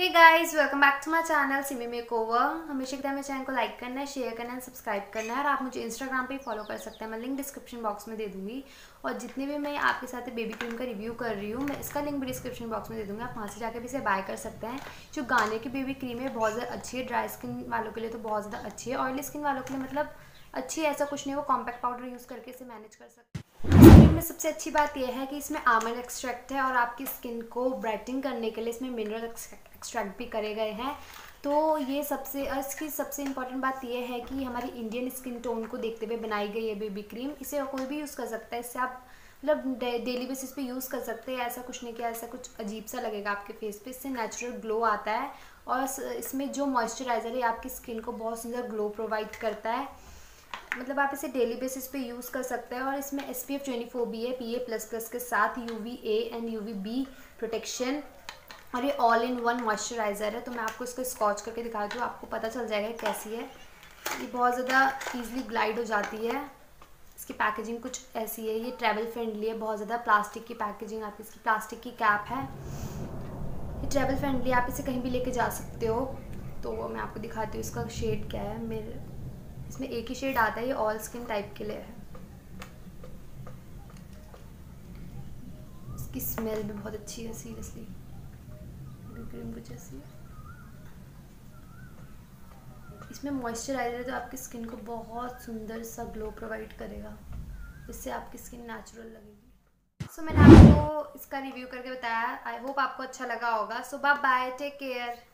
Hey guys welcome back to my channel Simi makeover. हमेशा की तरह मेरे चैनल को लाइक करना है, शेयर करना है, सब्सक्राइब करना है। और आप मुझे इंस्टाग्राम पे फॉलो कर सकते हैं, मैं लिंक डिस्क्रिप्शन बॉक्स में दे दूँगी। और जितने भी मैं आपके साथ बेबी क्रीम का रिव्यू कर रही हूँ, मैं इसका लिंक भी डिस्क्रिप्शन बॉक्स में दे दूँगी। आप वहाँ से जाकर भी इसे बाय कर सकते हैं। जो गाने की बेबी क्रीम है बहुत ज़्यादा अच्छी है, ड्राई स्किन वालों के लिए तो बहुत ज़्यादा अच्छी है, ऑयली स्किन वालों के लिए मतलब अच्छी है, ऐसा कुछ नहीं। वो कॉम्पैक्ट पाउडर यूज़ करके इसे मैनेज कर सकते हैं। इसमें सबसे अच्छी बात यह है कि इसमें आमंड एक्सट्रैक्ट है और आपकी स्किन को ब्राइटन करने के लिए इसमें मिनरल एक्सट्रैक्ट भी करे गए हैं। तो ये सबसे इसकी सबसे इम्पॉर्टेंट बात यह है कि हमारी इंडियन स्किन टोन को देखते हुए बनाई गई है बेबी क्रीम। इसे कोई भी यूज़ कर सकता है, इससे आप मतलब डेली बेसिस पे यूज़ कर सकते हैं। ऐसा कुछ नहीं कि ऐसा कुछ अजीब सा लगेगा आपके फेस पे। इससे नेचुरल ग्लो आता है और इसमें जो मॉइस्चराइज़र है आपकी स्किन को बहुत सुंदर ग्लो प्रोवाइड करता है। मतलब आप इसे डेली बेसिस पे यूज़ कर सकते हैं। और इसमें SPF 24 भी है PA++ के साथ, UVA एंड UVB प्रोटेक्शन, और ये ऑल इन वन मॉइस्चराइज़र है। तो मैं आपको इसको स्कॉच करके दिखाती हूँ, आपको पता चल जाएगा कैसी है। ये बहुत ज़्यादा ईजिली ग्लाइड हो जाती है। इसकी पैकेजिंग कुछ ऐसी है, ये ट्रैवल फ्रेंडली है, बहुत ज़्यादा प्लास्टिक की पैकेजिंग आपकी, इसकी प्लास्टिक की कैप है, ये ट्रैवल फ्रेंडली, आप इसे कहीं भी लेके जा सकते हो। तो मैं आपको दिखाती हूँ इसका शेड क्या है। मेरे इसमें एक ही शेड आता है, ये ऑल स्किन टाइप के लिए है। इसकी स्मेल भी बहुत अच्छी है, सीरियसली क्रीम कुछ ऐसी है। इसमें मॉइस्चराइजर है तो आपकी स्किन को बहुत सुंदर सा ग्लो प्रोवाइड करेगा, इससे आपकी स्किन नेचुरल लगेगी। सो मैंने आपको इसका रिव्यू करके बताया, आई होप आपको अच्छा लगा होगा। So bye bye, take care.